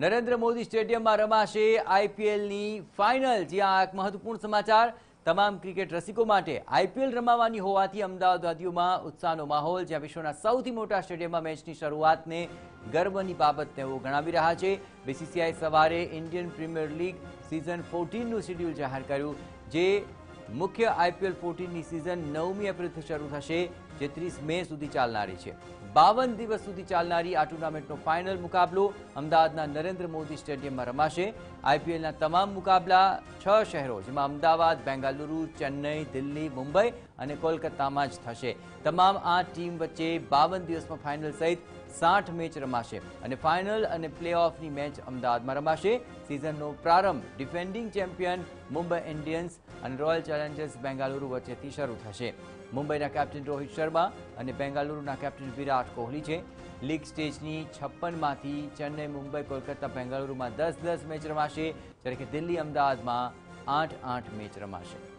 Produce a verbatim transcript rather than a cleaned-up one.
Narendra Modi stadium में रमाशे IPL final. जी आ एक महत्वपूर्ण समाचार। तमाम क्रिकेट रसिकों माटे आईपीएल रमावानी होवाथी अमदावादवादीओं में उत्साहनो माहौल। ज्यां विश्वना सौथी मोटा स्टेडियम में मैचनी शरूआतने गर्वनी बाबत तेओ गणावी रह्या छे। बीसीसीआई सवारे इंडियन प्रीमियर लीग सीजन चौदह नुं शेड्यूल जाहिर कर्युं, जे मुख्य आईपीएल चौदह नी सीजन नवमी एप्रिलथी शरू थशे, जे तीस मे सुधी चालनारी छे। बावन दिवस सुधी चालनारी आ टूर्नामेंटनो फाइनल मुकाबलो अमदावादना नरेंद्र मोदी स्टेडियम में रमाशे। आईपीएलना तमाम मुकाबला छह शहरों जेमां अमदावाद, बेंगलुरु, चेन्नई, दिल्ली, मुंबई और कोलकाता में ज थशे। तमाम आठ टीम वच्चे बावन दिवस में फाइनल सहित साठ मैच रमाशे और फाइनल और प्लेऑफनी मैच अमदावाद में रमाशे। सीजननो प्रारंभ डिफेन्डिंग चेम्पियन मुंबई इंडियंस और रॉयल चैलेंजर्स बेंगलुरु वच्चेथी शरू थशे। मुंबईना कैप्टन रोहित शर्मा और बेंगलुरुना कैप्टन विराट कोहली छे। लीग स्टेजनी छप्पन मांथी चेन्नई, मुंबई, कोलकाता, बेंगलुरु में दस दस मैच रमाशे, ज्यारे के दिल्ली, अमदावाद में आठ आठ मैच रमाशे।